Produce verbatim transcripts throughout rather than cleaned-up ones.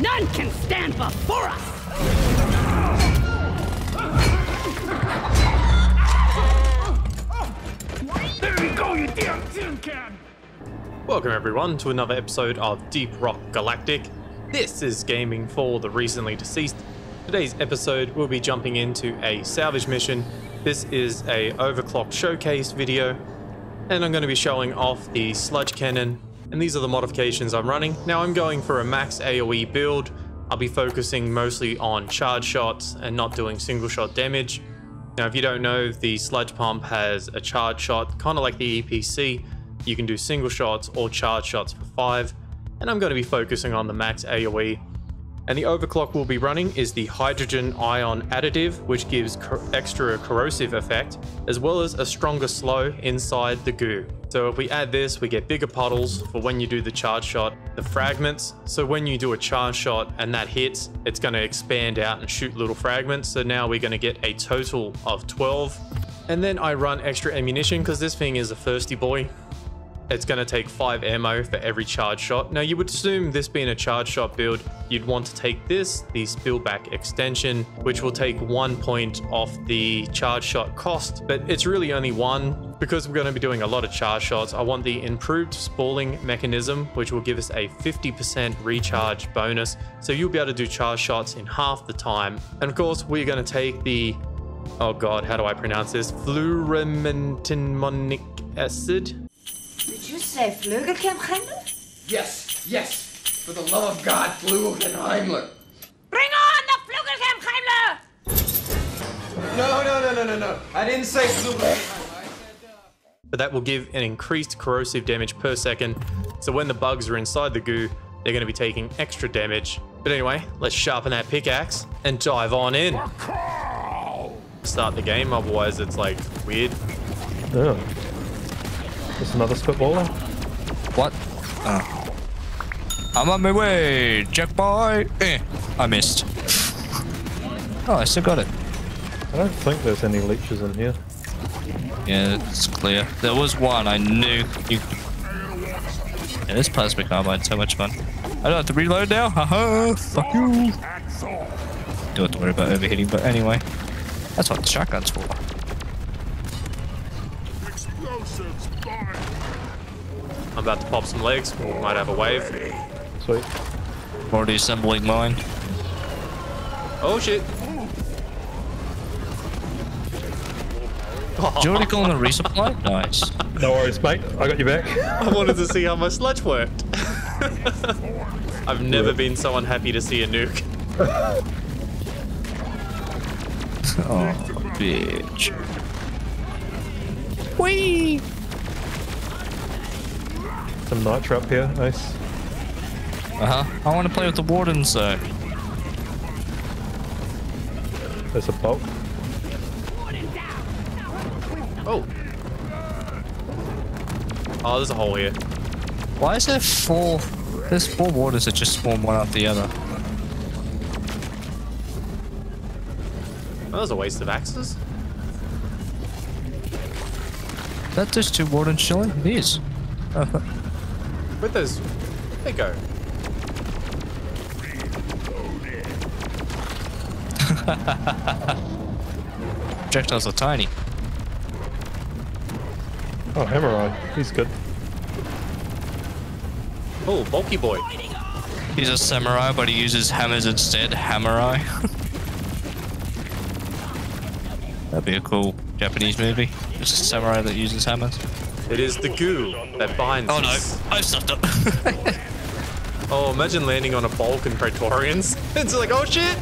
None can stand before us! There you go, you damn tin can! Welcome everyone to another episode of Deep Rock Galactic. This is Gaming For The Recently Deceased. Today's episode we'll be jumping into a salvage mission. This is a overclock showcase video, and I'm going to be showing off the sludge cannon, and these are the modifications I'm running. Now I'm going for a max A O E build. I'll be focusing mostly on charge shots and not doing single shot damage. Now if you don't know, the sludge pump has a charge shot, kind of like the E P C. You can do single shots or charge shots for five, and I'm going to be focusing on the max A O E. And the overclock we'll be running is the Hydrogen Ion Additive, which gives cor- extra corrosive effect, as well as a stronger slow inside the goo. So if we add this, we get bigger puddles for when you do the charge shot, the fragments. So when you do a charge shot and that hits, it's going to expand out and shoot little fragments. So now we're going to get a total of twelve. And then I run extra ammunition because this thing is a thirsty boy. It's going to take five ammo for every charge shot. Now you would assume this being a charge shot build, you'd want to take this, the spillback extension, which will take one point off the charge shot cost, but it's really only one because we're going to be doing a lot of charge shots. I want the improved spalling mechanism, which will give us a fifty percent recharge bonus. So you'll be able to do charge shots in half the time. And of course, we're going to take the, oh God, how do I pronounce this? Fluorimantinmonic acid. Say Flügelheimler? Yes, yes. For the love of God, Flügelheimler. Bring on the Flügelheimler! No, no, no, no, no, no. I didn't say Flügelheimler. But that will give an increased corrosive damage per second. So when the bugs are inside the goo, they're going to be taking extra damage. But anyway, let's sharpen that pickaxe and dive on in. Start the game, otherwise it's like weird. Ugh. There's another spitballer. What? Oh. I'm on my way, Jack boy. Eh, I missed. Oh, I still got it. I don't think there's any leeches in here. Yeah, it's clear. There was one I knew. You... Yeah, this plasmic carbine, so much fun. I don't have to reload now. Haha, fuck you. Don't have to worry about overheating, but anyway, that's what the shotgun's for. I'm about to pop some legs. We might have a wave. Sweet. Already assembling mine. Oh shit! Oh. Do you already call in a resupply? Nice. No worries, mate. I got you back. I wanted to see how my sludge worked. I've never been so unhappy to see a nuke. Oh, bitch. Whee! Some nitra up here, nice. Uh huh. I want to play with the wardens though. There's a bolt. Oh. Oh, there's a hole here. Why is there four? There's four wardens that just spawn one after the other. Well, that was a waste of axes. That just two wardens chilling. It is. Where'd those... Where'd they go? Projectiles are tiny. Oh, hammer on. He's good. Oh, bulky boy. He's a samurai, but he uses hammers instead. Hammerai. That'd be a cool Japanese movie. It's a samurai that uses hammers. It is the goo that binds us. Oh us. No, I've stuffed up. Oh, imagine landing on a bulk in Praetorians. It's like, oh shit,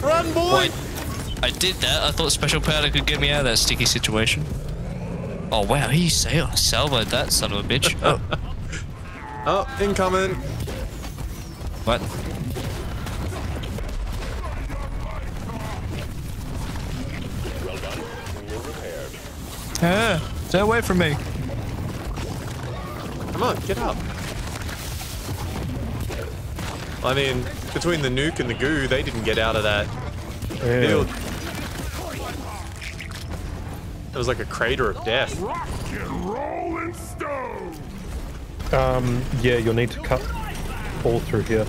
run boy. Wait, I did that. I thought special powder could get me out of that sticky situation. Oh wow, he salvoed that son of a bitch. Oh, oh incoming. What? Well done, you're repaired. Ah, stay away from me. Come on, get up. I mean, between the nuke and the goo, they didn't get out of that field. It was like a crater of death. Rock and roll and stone. Um, yeah, you'll need to cut all through here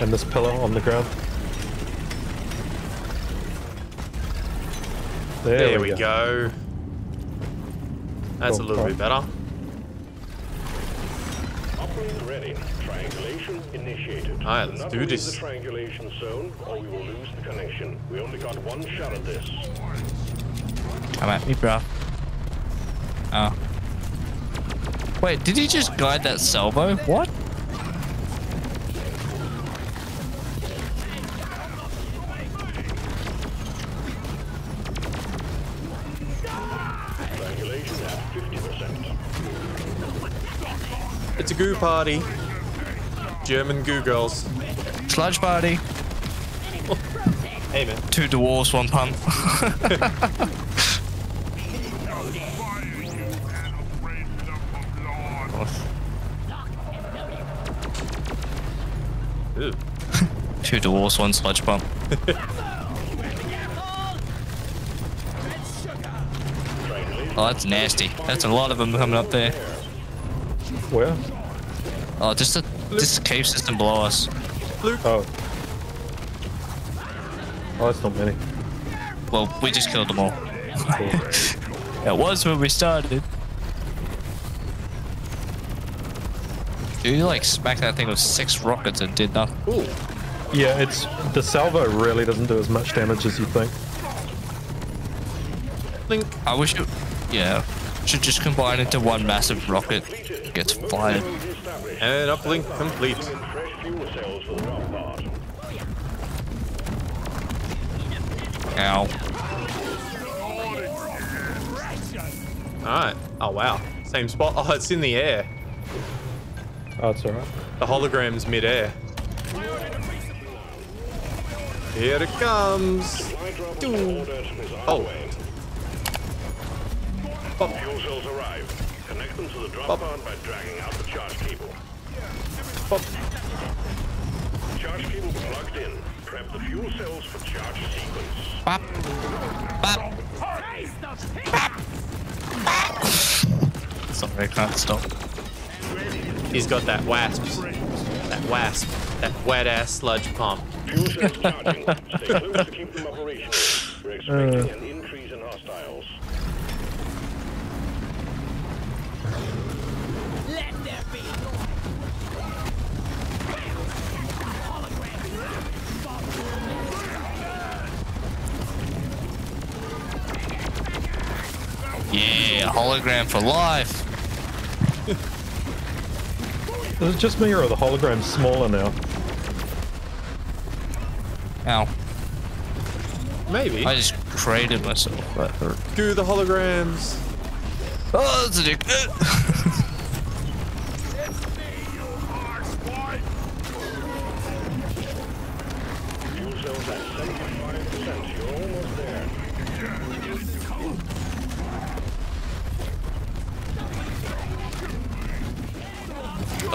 and this pillar on the ground. There, there we, we go. go. That's cool. a little All bit better. Operator ready. Triangulation initiated. All right, let's do this. The triangulation zone, or we will lose the connection. We only got one shot at this. Come at me, bro. Oh. Wait, did he just guide that salvo? What? It's a goo party. German goo girls. Sludge party. Hey man. Two dwarves, one pump. Two dwarves, one sludge pump. Oh, that's nasty. That's a lot of them coming up there. Where? Oh, just a just a cave system below us. Luke. Oh. Oh, that's not many. Well, we just killed them all. It was when we started. Dude, you like smack that thing with six rockets and did nothing. Ooh. Yeah, it's the salvo really doesn't do as much damage as you think. Link. I wish it, yeah, should just combine into one massive rocket. Gets fired. And uplink complete. Ow. All right. Oh wow. Same spot. Oh, it's in the air. Oh, it's alright. The hologram's mid-air. Here it comes. Doo. Oh. Pop. Fuel cells arrive. Connect them to the drop pod by dragging out the charge cable. Pop. Charge cable plugged in. Prep the fuel cells for charge sequence. Pop. Pop. Pop. Pop. Sorry, I can't stop. He's got that wasp, that wasp, that wet ass sludge pump. Fuel cells charging. Stay close to keep them operational. We're expecting an increase in hostiles. Let there be noise. Yeah, hologram for life. Is it just me or are the holograms smaller now? Ow. Maybe. I just created myself. That hurt. Goo the holograms. Oh, that's a dick.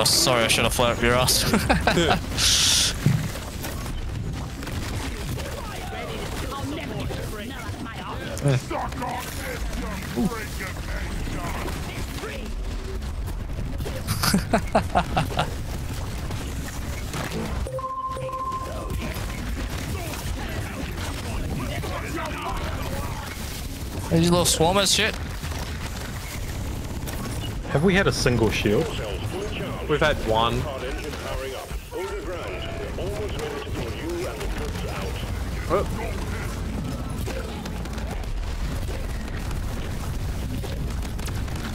Oh, sorry, I should have flared up your ass. These little swarmers shit. Have we had a single shield? We've had one. Oh.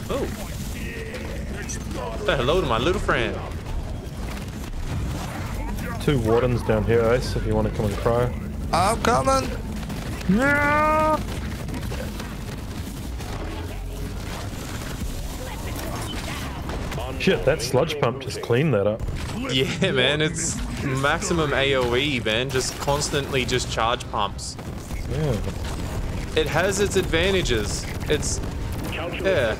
Oh. Say hello to my little friend. Two wardens down here, Ace, if you want to come and cry. I'm coming. Yeah. Shit, that sludge pump just cleaned that up. Yeah, man, it's maximum A O E, man. Just constantly just charge pumps. Yeah. It has its advantages. It's... yeah.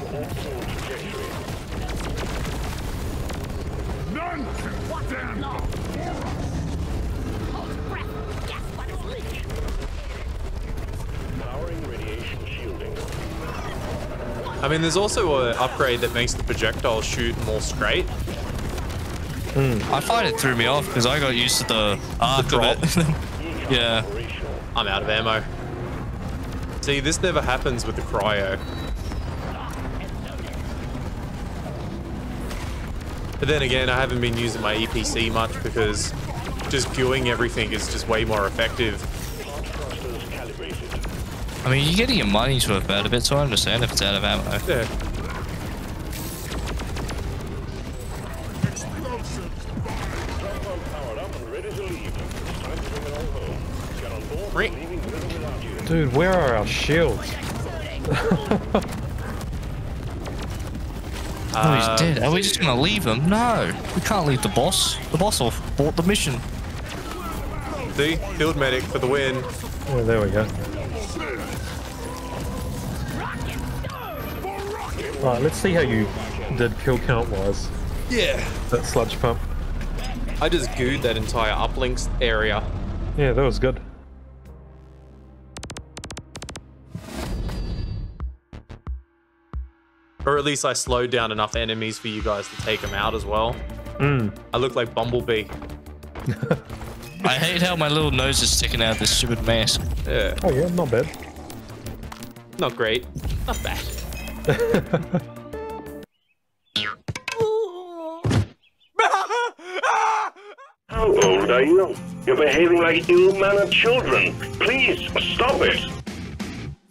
I mean, there's also an upgrade that makes the projectile shoot more straight. Mm. I find it threw me off because I got used to the arc the of it. Yeah. I'm out of ammo. See, this never happens with the cryo. But then again, I haven't been using my E P C much because just queuing everything is just way more effective. I mean, you're getting your money's worth out of it, so I understand if it's out of ammo. Yeah. Dude, where are our shields? Oh, he's dead. Are we just gonna leave him? No, we can't leave the boss. The boss off bought the mission. See, field medic for the win. Oh, there we go. Alright, let's see how you did kill count wise. Yeah. That sludge pump. I just gooed that entire uplinks area. Yeah, that was good. Or at least I slowed down enough enemies for you guys to take them out as well. Mm. I look like Bumblebee. I hate how my little nose is sticking out of this stupid mask. Yeah. Oh yeah, not bad. Not great. Not bad. How old are you? You're behaving like ill-mannered children. Please stop it.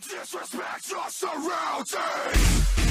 Disrespect your surroundings.